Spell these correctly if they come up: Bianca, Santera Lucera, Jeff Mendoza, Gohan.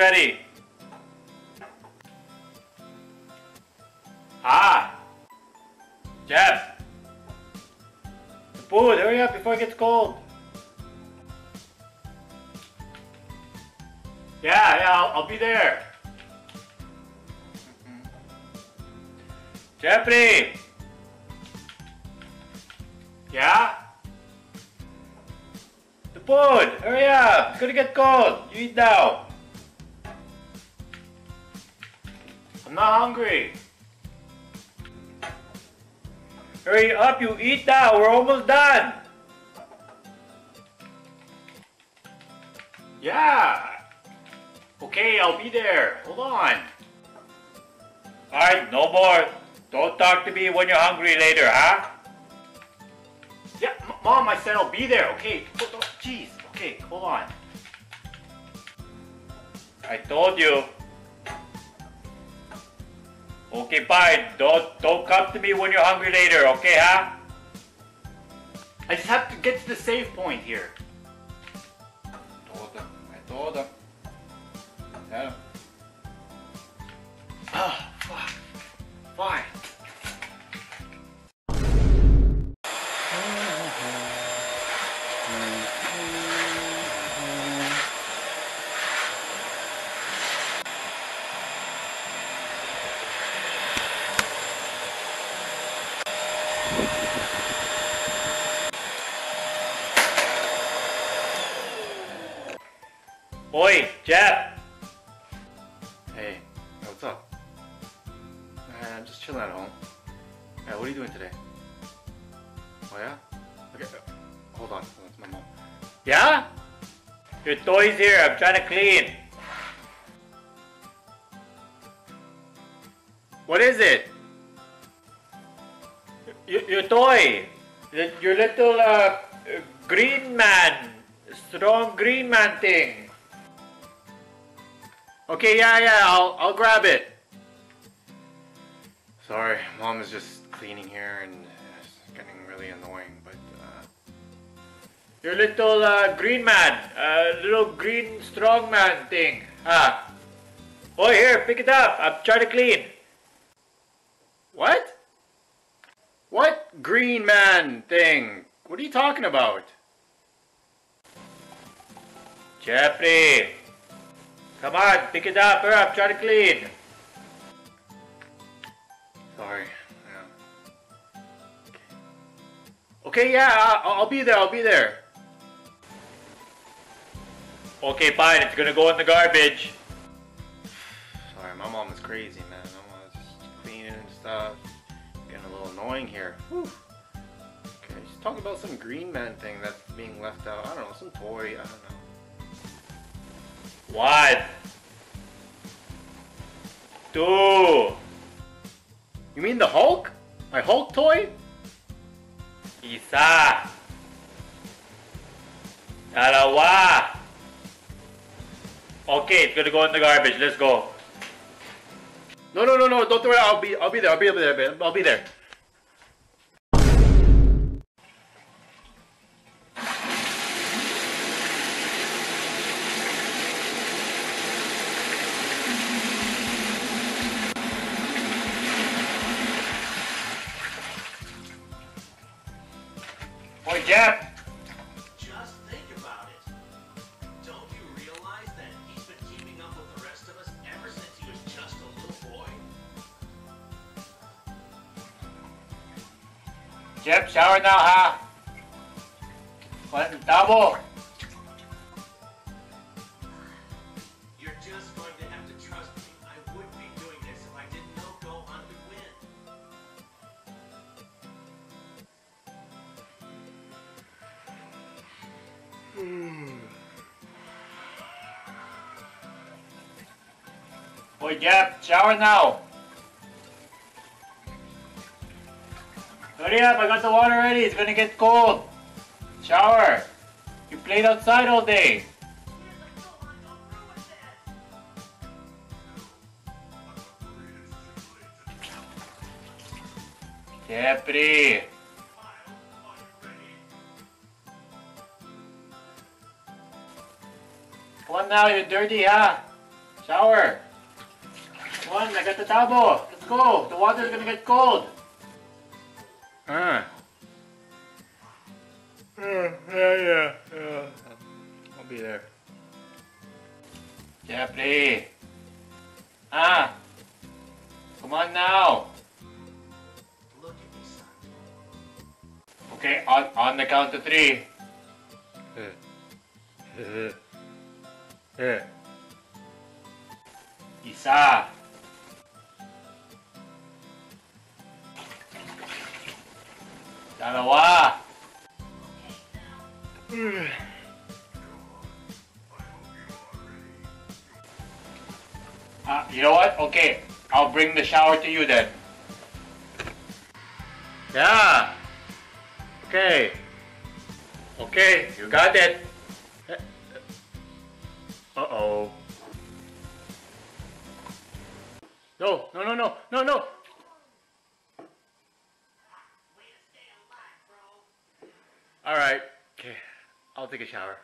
ready. Ah! Jeff! The food, hurry up before it gets cold. Yeah, I'll be there. Jeffrey! Yeah? The food, hurry up, it's gonna get cold. You eat now. I'm not hungry. Hurry up, you eat now, we're almost done! Yeah! Okay, I'll be there, hold on. Alright, no more. Don't talk to me when you're hungry later, huh? Yeah, Mom, I said I'll be there, okay. Jeez, okay, hold on. I told you. Okay, bye. Don't come to me when you're hungry later, okay, huh? I just have to get to the save point here. I told him. Tell him. Ah, fuck. Fine. Oi, Jeff! Hey, what's up? I'm just chilling at home. Hey, what are you doing today? Oh yeah? Okay, hold on, it's my mom. Yeah? Your toy's here, I'm trying to clean. What is it? Your toy! Your little green man! Strong green man thing! Okay, yeah, I'll grab it. Sorry, Mom is just cleaning here and it's getting really annoying, but your little green man, little green strong man thing. Oh, here, pick it up. I'm trying to clean. What? What green man thing? What are you talking about? Jeffrey! Come on, pick it up, hurry up, try to clean. Sorry, yeah. Okay, yeah, I'll be there. Okay, fine, it's gonna go in the garbage. Sorry, my mom is crazy, man. My mom's just cleaning and stuff. Getting a little annoying here. Whew. Okay, she's talking about some green man thing that's being left out. I don't know, some toy, I don't know. One. Two. You mean the Hulk? My Hulk toy? Isa. Dalawa. Okay, it's gonna go in the garbage. Let's go. No, don't worry. I'll be there. Boy, Jeff! Just think about it. Don't you realize that he's been keeping up with the rest of us ever since he was just a little boy? Jeff, shower now, huh? What in double? You're just going to have to trust me. I wouldn't be doing this if I didn't know Gohan would win. Boy, Jeff, shower now. Hurry up, I got the water ready. It's gonna get cold. Shower. You played outside all day. Jeffrey. Come on now, you're dirty, huh? Shower. Come on, I got the towel. Let's go. The water is gonna get cold. Yeah. I'll be there. Jeffrey. Come on now. Look at me, son. Okay, on the count of three. Isa. Dalawa. You know what? Okay, I'll bring the shower to you then. Yeah. Okay. Okay, you got it. Uh-oh. No. Alright, okay, I'll take a shower.